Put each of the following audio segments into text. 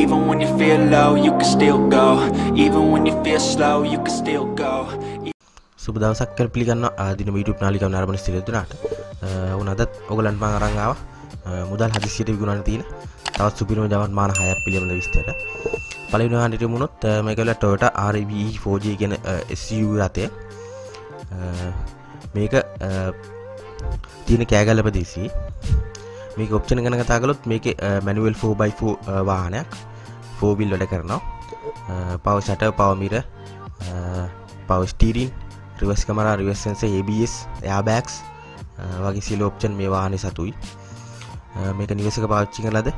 Even when you feel low, you can still go. Even when you feel slow, you can still go. So, without a Kerpligan, I didn't meet you. Nalika Narban City Donat. Unada Ogalan Mangaranga, Mudal had the city of Gunatina, South Superior Javan Man Haya Pillar Vistera. Palino and Munot, Megala Toyota RAV4G again SU Rate. Make a Tina Kagalabadisi. Make option and Tagalot make a manual 4x4 Vahanak, 4 wheel Ladakarno, power shutter, power mirror, power steering, reverse camera, reverse sensor, ABS, airbags, Wagisilo option may Vahani Satui. Make a new pouching ladder,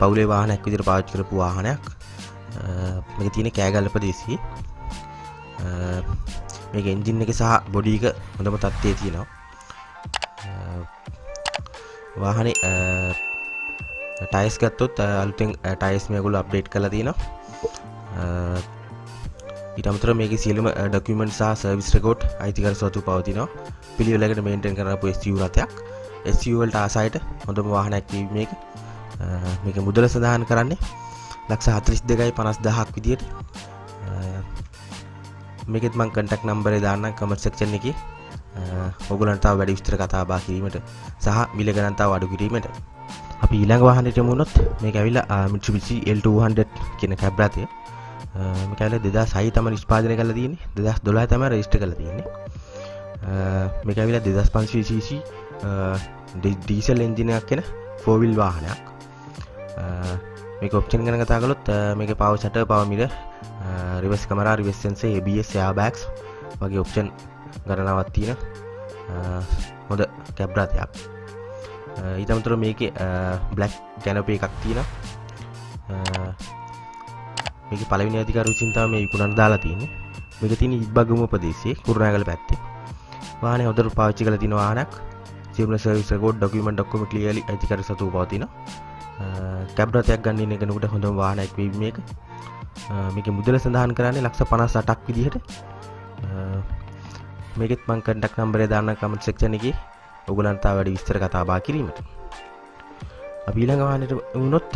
Paule Vahanak with the pouch group Vahanak, make Tina Kagalapadisi, make engine Negasa, body, Madamatati. वाहने टाइस का तो अलग टाइस में गुल update कर लेती है ना इतना मतलब मेरे किसी लोग में डॉक्यूमेंट्स आ सर्विस रिकॉर्ड आईटी कर सोचू पाओ दी ना पिली वाले के मेंटेन करना पड़े एसयू रहते हैं एसयू वाला आसाइट मतलब वाहन एक्टिव में मेरे मुद्दे संधान कराने लक्ष्य हाथ रिश्ते का ही 50 की देर मेरे इतना कंटैक्ट नंबर दाना कमेंट सेक्शन में की ඔගලන්ටව වැඩි විස්තර කතා බහ කිරීමට සහ මිල ගණන්තාව අඩු කිරීමට අපි ඊළඟ වාහනයට යමු වුණොත් මේක ඇවිල්ලා Mitsubishi L200 කියන කැබ් රථය මේක ඇවිල්ලා 2006 තමයි නිෂ්පාදනය කරලා තියෙන්නේ 2012 තමයි රෙජිස්ටර් කරලා තියෙන්නේ මේක ඇවිල්ලා 2500 cc ඩීසල් එන්ජින් එකක් වෙන 4 wheel වාහනයක් මේක ඔප්ෂන් ගැන කතා කළොත් මේකේ power shutter power mirror reverse camera reverse sensor ABS airbags වගේ ඔප්ෂන් ගණනාවක් තියෙන හොඳ කැබ් රථයක්. ඊට අමතරව මේකේ බ්ලැක් කැනපි එකක් තියෙනවා. මේකේ පළවෙනි අධිකාරිය විසින් තමයි මේ විකුණන්න දාලා තියෙන්නේ. මේක තියෙන ඉබ්බගම ප්‍රදේශයේ කුරුණෑගල පැත්තේ. වාහනේ හොඳට පාවිච්චි කරලා තියෙන වාහනයක්. සියලු සර්විස් රෙකෝඩ් ඩොකියුමන්ට් ඔක්කොම ක්ලියර්ලි අධිකාරිය සතුව පවතිනවා. කැබ් රථයක් ගන්න ඉන්න කෙනෙකුට හොඳම වාහනයක් වෙයි මේක. මේකේ මුදල සඳහන් කරන්නේ ලක්ෂ 58ක් විදිහට. Make it man contact number දාන්න comment section එකේ ඔයගලන්ට වැඩි විස්තර කතා බහ කිරීමට. අපි ඊළඟ වාහනේට වුණොත්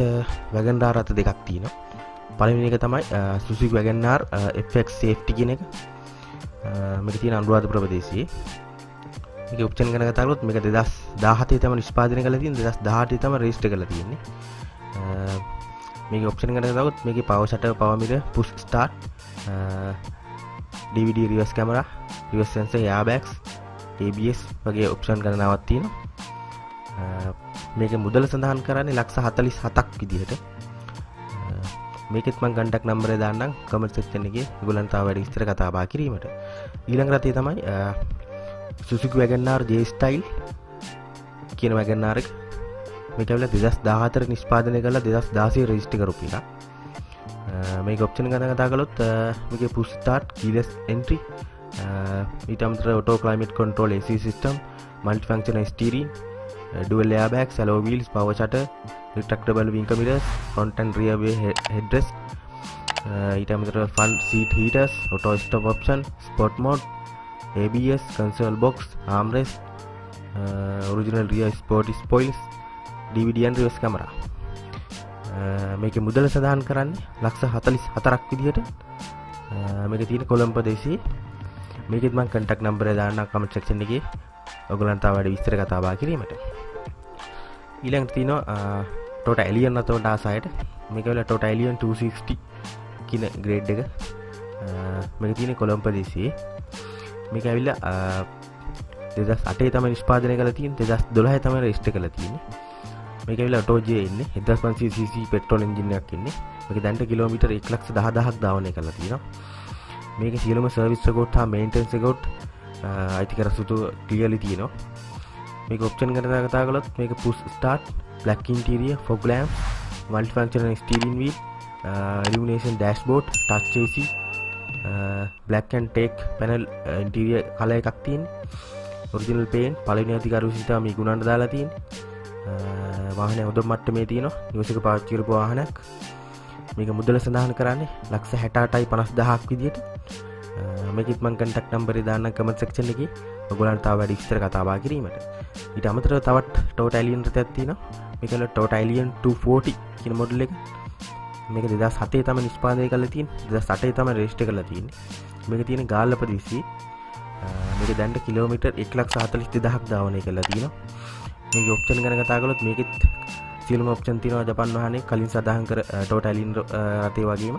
Wagon R රථ දෙකක් තියෙනවා. පළවෙනි එක තමයි Suzuki Wagon R FX Safety කියන එක. මේක තියෙන අනුරාධපුර ප්‍රදේශයේ. මේකේ ඔප්ෂන් ගැන කතා කරොත් මේක 2017 තමයි නිෂ්පාදනය කරලා තියෙන්නේ 2018 තමයි රෙජිස්ටර් කරලා තියෙන්නේ. මේකේ ඔප්ෂන් ගැන කතා කරොත් මේකේ power shutter, power mirror, push start, DVD reverse camera, reverse sensor, airbags, ABS වගේ ඔප්ෂන් ගණනාවක් තියෙනවා. මේකේ මුදල සඳහන් කරන්නේ ලක්ෂ 47ක් විදිහට. මේකෙත් මම contact number එක දාන්නම් comment section එකේ ඔයගොල්ලන් තව වැඩි විස්තර කතා බහ කිරීමට. ඊළඟ රථය තමයි Suzuki Wagon R J-Style කියන Wagon R එක. මේක ඇවිල්ලා 2014 නිෂ්පාදනය කරලා 2016 රෙජිස්ටර් කරපු එකක්. මේක ඔප්ෂන් ගණන කතා කළොත් මේකේ push start keyless entry ඊට අමතරව auto climate control AC system multi functional steering dual airbags alloy wheels power shutter retractable wing mirrors front and rear headrest ඊට අමතරව front seat heaters auto stop option sport mode ABS console box armrest original rear sport spoils DVD and reverse camera මේකේ මුදල සඳහන් කරන්නේ ලක්ෂ 44ක් විදිහට. මේක තියෙන කොළඹ ප්‍රදේශයේ. මේකෙත් මම contact number එක දාන්නම් comment section එකේ. ඔයගලන්ට තව වැඩි විස්තර කතා බහ කිරීමට. ඊළඟට තියෙනවා Toyota Alien රථවලට ආසයට. මේක වෙලා Toyota Alien 260 කියන grade එක. මේක තියෙන කොළඹ ප්‍රදේශයේ. මේක ඇවිල්ලා 2008 තමයි නිෂ්පාදනය කරලා තියෙන්නේ. 2012 තමයි රෙජිස්ටර් කරලා තියෙන්නේ. මේක ඇවිල්ලා ඔටෝ ජේ ඉන්නේ 1500 cc පෙට්‍රල් එන්ජින් එකක් ඉන්නේ. මේක දැන්ට කිලෝමීටර 110000ක් ධාවනය කරලා තියෙනවා. මේකේ සියලුම සර්විස් රෙකෝඩ් හා මේන්ටෙනන්ස් රෙකෝඩ් අයිතිකර සුදු ක්ලියර්ලි තියෙනවා. මේක ඔප්ෂන් ගැන කතා කළොත් මේක push start, black interior, fog lamp, multi functional steering wheel, illumination dashboard, touch AC, black and teak panel interior color එකක් තියෙන්නේ. original paint පළවෙනි අධිකාරිය විසින් මේ ගුණන්න දාලා තියෙන්නේ. වාහනේ හොඳ මට්ටමේ තියෙනවා නිවසක පාවිච්චි කරපු වාහනයක්. මේක මුදල සඳහන් කරන්නේ ලක්ෂ 68000ක් විදියට. මේකෙත් මම contact number එක දාන්නම් comment section එකේ. ඔයගොල්ලන්ට තව වැඩි විස්තර කතා බහ කිරීමට. ඊට අමතරව තවත් Toyota Alien රථයක් තියෙනවා. මේකල Toyota Alien 240 කියන මොඩල් එක. මේක 2007 තමයි නිෂ්පාදනය කරලා තියෙන්නේ. 2008 තමයි රෙජිස්ටර් කරලා තියෙන්නේ. මේක තියෙන ගාල්ලපද 20. මේක දැන්ට කිලෝමීටර් 1,42,000ක් ධාවනය කරලා තියෙනවා. මේකේ ඔප්ෂන් ගැන කතා කළොත් මේකෙත් සියලුම ඔප්ෂන් තියෙනවා ජපාන් වාහනේ කලින් සදාහන් කර Toyota Alien රථය වගේම.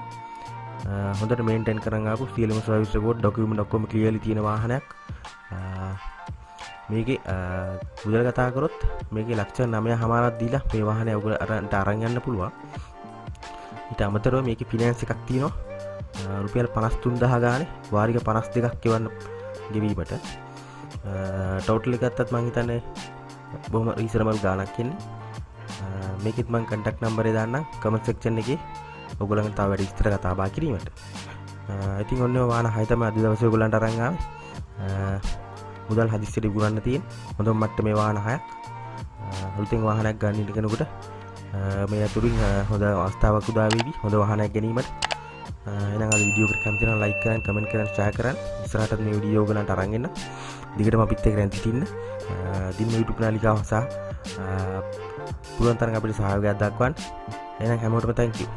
හොඳට මේන්ටේන් කරන් ආපු සියලුම සර්විස් රෙකෝඩ් ડોකියුමන්ට් ඔක්කොම ක්ලියර්ලි තියෙන වාහනයක්. මේකේ මුදල් කතා කරොත් මේකේ $9,500ක් දීලා මේ වාහනය ඔයගලන්ට අරන් යන්න පුළුවන්. ඊට අමතරව මේකේ ෆිනෑන්ස් එකක් තියෙනවා රුපියල් 53,000 ගානේ වාරික 52ක් ගෙවන්න ගෙවීමට. ටෝටල් එක ගත්තත් මම හිතන්නේ බොහොම රීසනබල් ගාණක් එන්නේ. මේකෙත් මම කන්ටැක්ට් නම්බරේ දාන්නම් කමෙන්ට් සෙක්ෂන් එකේ ඔයගලන්ට තව වැඩි විස්තර කතා බහ කිරීමට. ඉතින් ඔන්න ඔය වාහන 6 තමයි අද දවසේ ඔයගලන්ට අරන් ආවේ. මුදල් හදිස්සියට ඉගුරන්න තියෙන හොඳම මට්ටමේ වාහන 6ක් අලුතෙන් වාහනයක් ගන්න ඉන්න කෙනෙකුට මේ අතුරින් හොඳ අවස්ථාවක් උදා වේවි හොඳ වාහනයක් ගැනීමට. එහෙනම් අද වීඩියෝ එකට කැමති නම් ලයික් කරන්න කමෙන්ට් කරන්න ෂෙයා කරන්න. ඉස්සරහටත් මේ වීඩියෝ ගණන්ට අරන් එන්න. දිගටම අපිත් එක්ක රැඳී සිටින්න. දින YouTube නාලිකාව සහ පුළුවන් තරම් අපිට සහයෝගයක් දක්වන්න. එහෙනම් හැමෝටම thank you.